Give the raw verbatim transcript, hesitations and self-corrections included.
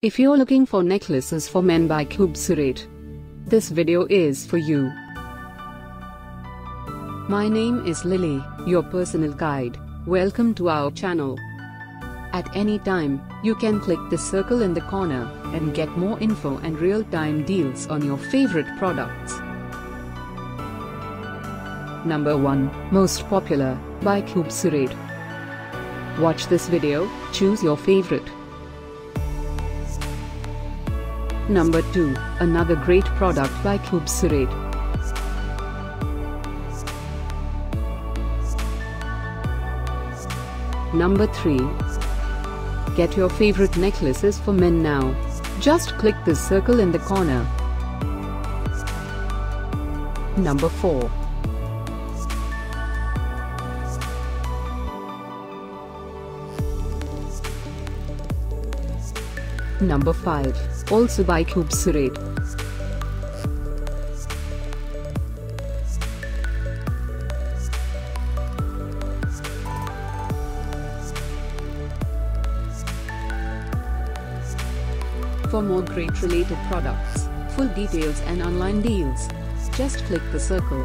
If you're looking for necklaces for men by Khubsurat, this video is for you. My name is Lily, your personal guide. Welcome to our channel. At any time, you can click the circle in the corner and get more info and real-time deals on your favorite products. Number one. Most Popular by Khubsurat. Watch this video, choose your favorite. Number two. Another great product by Khubsurat. Number three. Get your favorite necklaces for men now. Just click the circle in the corner. Number four. Number five, also by Khubsurat. For more great related products, full details and online deals, just click the circle.